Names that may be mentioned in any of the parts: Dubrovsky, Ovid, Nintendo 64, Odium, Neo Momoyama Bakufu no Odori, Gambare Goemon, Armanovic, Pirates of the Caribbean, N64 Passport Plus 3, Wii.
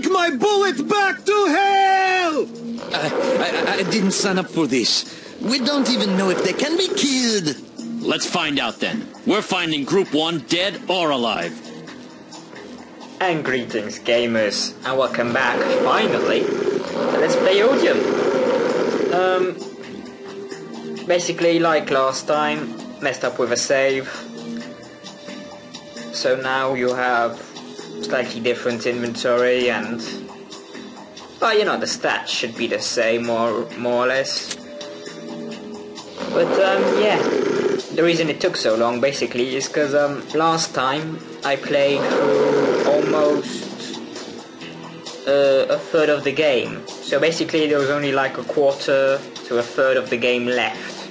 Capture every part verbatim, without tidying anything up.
take my bullet back to hell! I, I, I didn't sign up for this. We don't even know if they can be killed. Let's find out then. We're finding Group one dead or alive. And greetings, gamers, and welcome back, finally. Let's play Odium. Um, basically, like last time, messed up with a save. So now you have slightly different inventory and... well, you know, the stats should be the same, more, more or less. But, um, yeah. The reason it took so long, basically, is because, um, last time I played through almost uh, a third of the game. So basically there was only like a quarter to a third of the game left.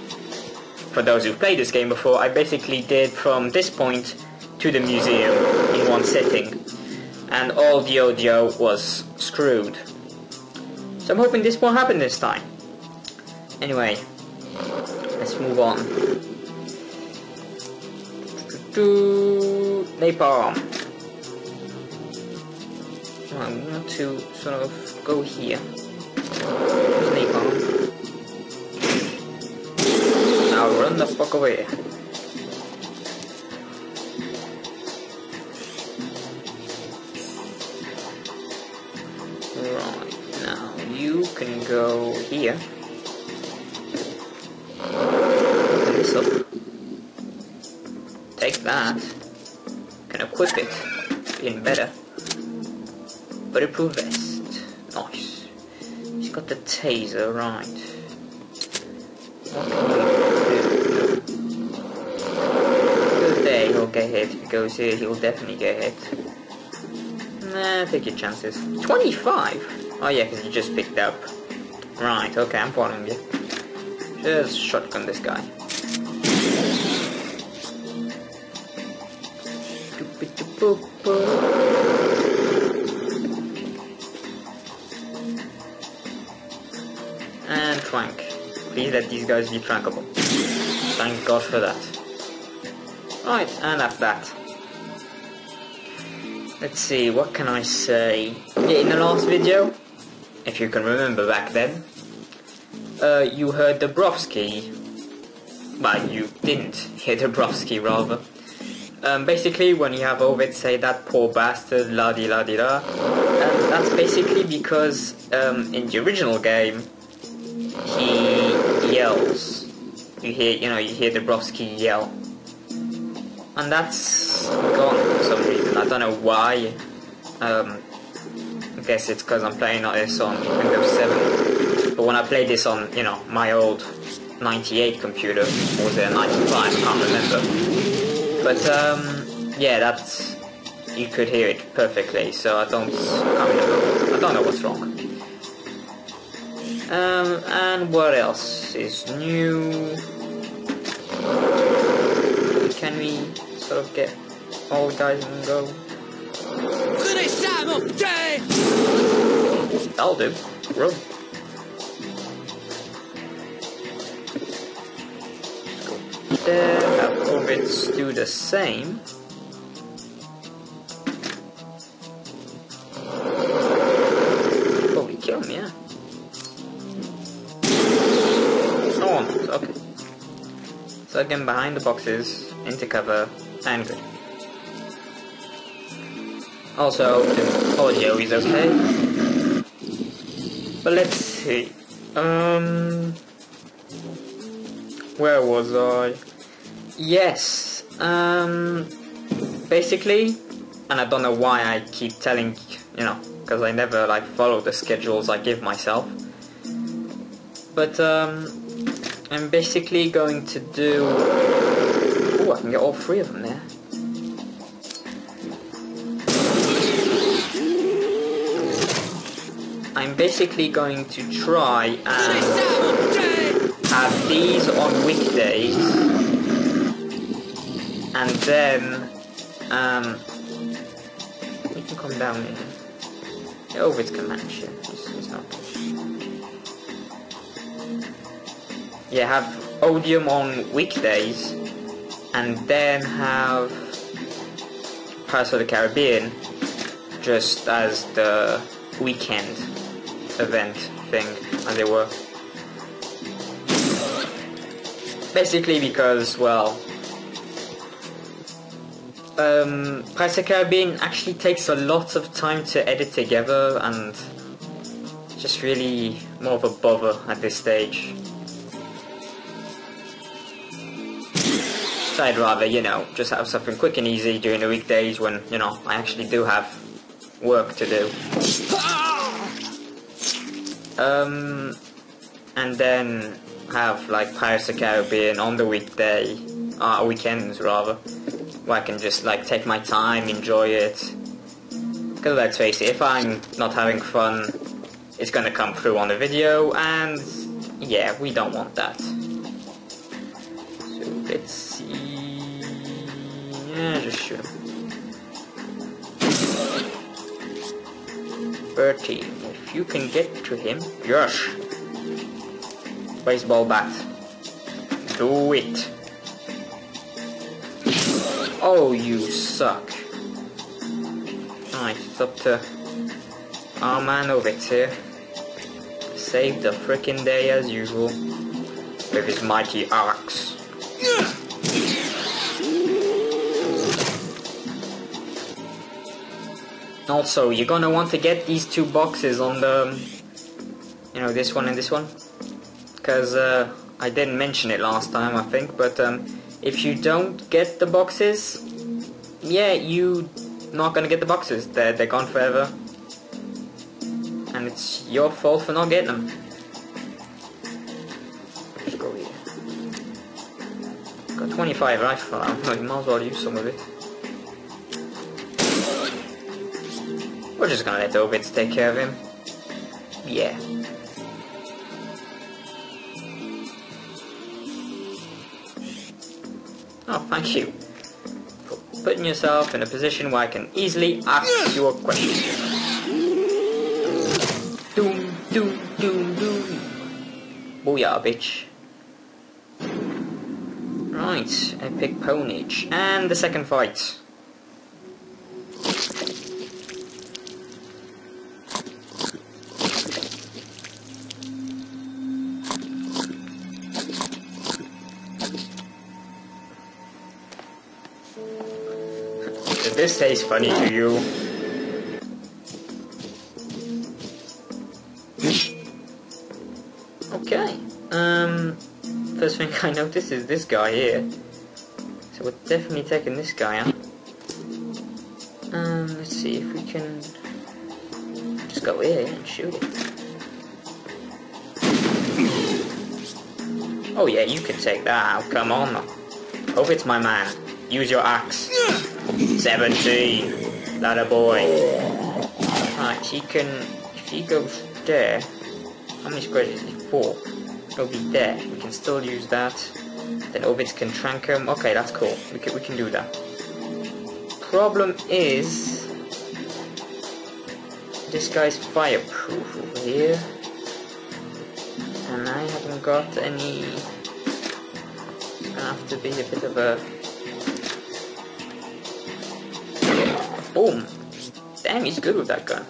For those who've played this game before, I basically did from this point to the museum in one sitting. And all the audio was screwed. So I'm hoping this won't happen this time. Anyway, let's move on. Napalm. Oh, I want to sort of go here. There's napalm. Now run the fuck away. Right, now you can go here. Open this up. Take that. Can equip it. Even better. Bulletproof vest. Nice. He's got the taser, right. What can you do? Goes there, he'll get hit. If he goes here, he'll definitely get hit. Nah, take your chances. twenty-five? Oh yeah, because you just picked up. Right, okay, I'm following you. Just shotgun this guy. And Trank. Please let these guys be trankable. Thank God for that. Right, and that's that. Let's see, what can I say? Yeah, in the last video, if you can remember back then, uh, you heard Dubrovsky. Well, you didn't hear Dubrovsky, rather. Um, basically, when you have Ovid say that poor bastard, la di la di la, um, that's basically because um, in the original game he yells. You hear, you know, you hear Dubrovsky yell, and that's gone for some reason. I don't know why. Um, I guess it's because I'm playing this on Windows seven. But when I played this on, you know, my old ninety-eight computer, or was it a ninety-five? I can't remember. But, um, yeah, that's, you could hear it perfectly, so I don't, I mean, I don't know what's wrong. Um, and what else is new? Can we sort of get all guys and go? That'll do. Run. Let's go there. Orbits do the same. Holy kill me, yeah. No one, okay. So again, behind the boxes, into cover, and good. Also, the audio is okay. But let's see. Um, where was I? Yes, um, basically, and I don't know why I keep telling, you know, because I never, like, follow the schedules I give myself, but, um, I'm basically going to do, oh, I can get all three of them there, I'm basically going to try and have these on weekdays, and then, um, you can come down here. It always can match you. It's, it's not good. Yeah, have Odium on weekdays, and then have Pirates of the Caribbean just as the weekend event thing, and they were. Basically because, well, um, Pirates of the Caribbean actually takes a lot of time to edit together, and just really more of a bother at this stage. So I'd rather, you know, just have something quick and easy during the weekdays when, you know, I actually do have work to do. Um, and then have like Pirates of the Caribbean on the weekday, uh, weekends rather, where I can just like take my time, enjoy it. Because let's face it, if I'm not having fun, it's gonna come through on the video, and yeah, we don't want that. So let's see. Yeah, just shoot him. thirteen. If you can get to him, yes. Baseball bat. Do it. Oh, you suck. Alright, it's up to Armanovic here. Save the frickin' day as usual with his mighty axe. Also, you're gonna want to get these two boxes on the, you know, this one and this one, because uh, I didn't mention it last time, I think, but um, if you don't get the boxes, yeah, you not gonna get the boxes. They're, they're gone forever, and it's your fault for not getting them. Let's go here. Got twenty-five rifle out, so you might as well use some of it. We're just gonna let Ovid take care of him. Yeah. Oh, thank you for putting yourself in a position where I can easily ask you a question. Doom, doom, doom, doom. Booyah, bitch. Right, epic ponage. And the second fight. This tastes funny to you. Okay. Um. First thing I notice is this guy here. So we're definitely taking this guy out. Um. Let's see if we can just go here and shoot it. Oh yeah, you can take that out. Come on. Hope it's my man. Use your axe. seventeen. That a boy. Alright, he can. If he goes there. How many squares is he? Four. He'll be there. We can still use that. Then Ovid can trank him. Okay, that's cool. We can, we can do that. Problem is. This guy's fireproof over here. And I haven't got any. It's gonna have to be a bit of a. Boom! Damn, he's good with that gun.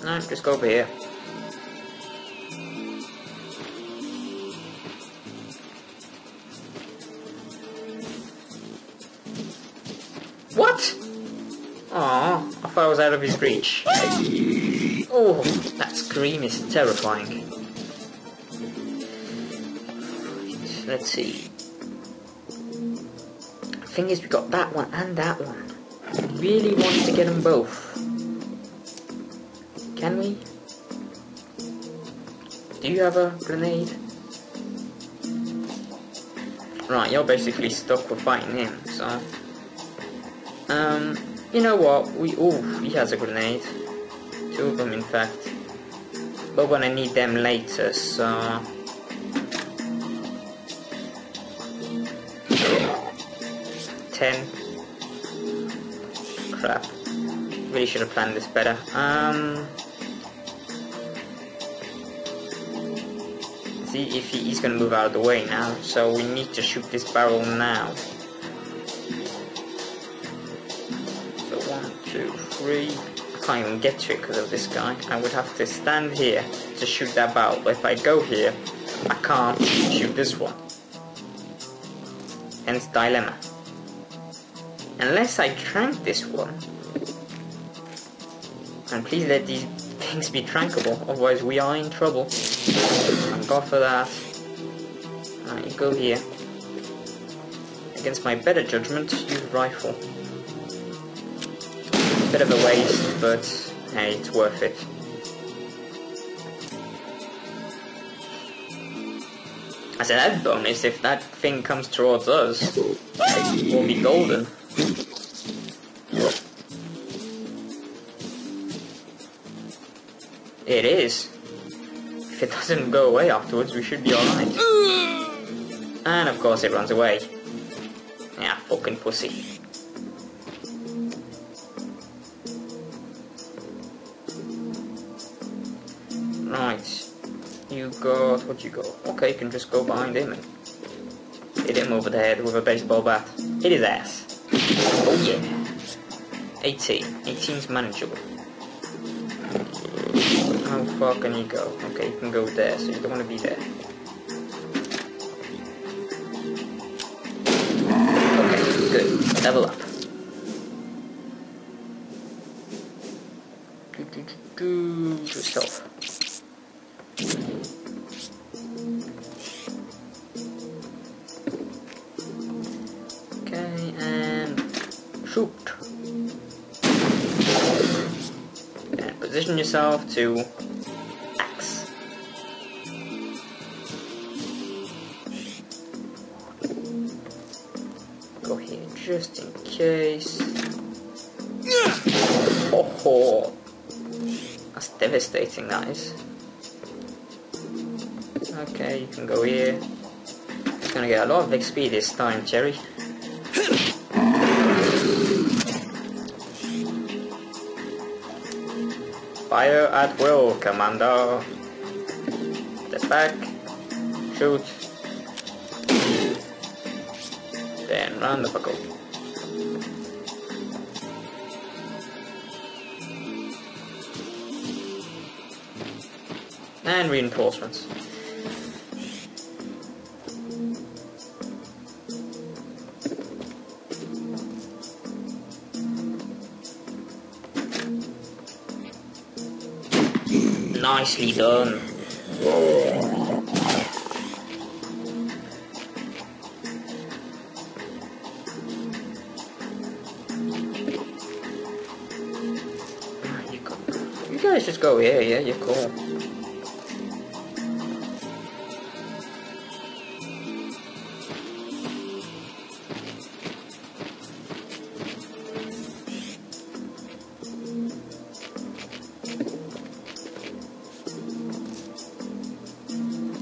Alright, just go over here. What? Aww, I thought I was out of his reach. Oh, that scream is terrifying. Let's see. The thing is, we got that one and that one. I really want to get them both. Can we? Do you have a grenade? Right, you're basically stuck with fighting him, so... Um, you know what? We... Ooh, he has a grenade. Two of them, in fact. But we're gonna need them later, so... Ten. Crap. Really should have planned this better. Um, see if he, he's gonna move out of the way now, so we need to shoot this barrel now. So one, two, three. can't even get to it because of this guy. I would have to stand here to shoot that bow. But if I go here, I can't shoot this one. Hence dilemma. Unless I trank this one. And please let these things be trankable, otherwise we are in trouble. I'm gone for that. Alright, you go here. Against my better judgment, use rifle. Bit of a waste, but hey, it's worth it. I said that bonus, if that thing comes towards us, we'll be golden. It is. If it doesn't go away afterwards, we should be alright. And of course it runs away. Yeah, fucking pussy. Right, you got, what you got? Okay, you can just go behind him and hit him over the head with a baseball bat. Hit his ass. Oh yeah. eighteen. eighteen's manageable. How far can you go? Okay, you can go there, so you don't want to be there. Okay, good. Level up. Do do do do. Do yourself. Shoot. And position yourself to axe. Go here just in case. Oh ho! That's devastating, that is. Okay, you can go here. It's gonna get a lot of X P this time, Cherry. Fire at will, Commander. Step back. Shoot. Then run the fuck off. And reinforcements. Nicely done. You guys just go here, yeah, you're cool.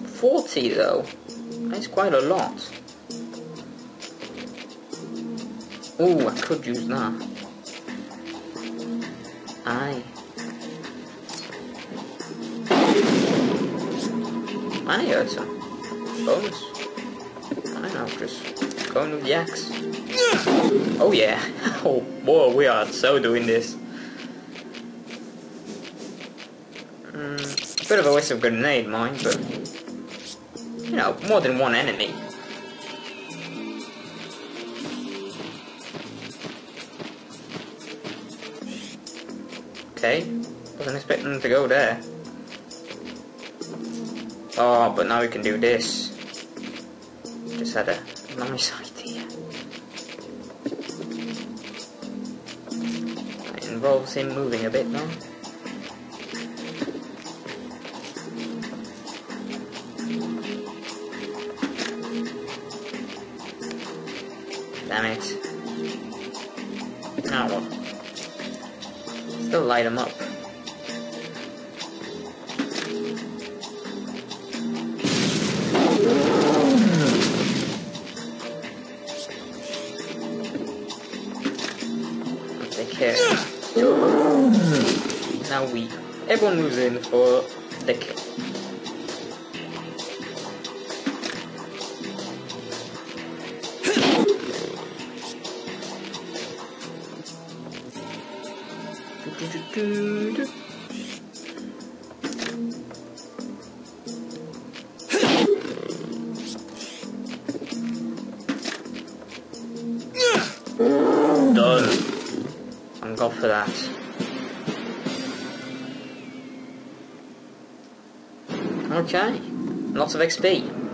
forty though, that's quite a lot. Ooh, I could use that. Aye. I heard some bonus. I know, just going with the axe. Oh yeah. Oh boy, we are so doing this. Mm, bit of a waste of grenade mine, but you know, more than one enemy. Okay, wasn't expecting them to go there. Oh, but now we can do this. Just had a nice idea. That involves him moving a bit now. Damn it. Now what? Still light them up. Take care. Now we. Everyone moves in for the kill. dude. Done. I'm gone for that. Okay. Lots of X P.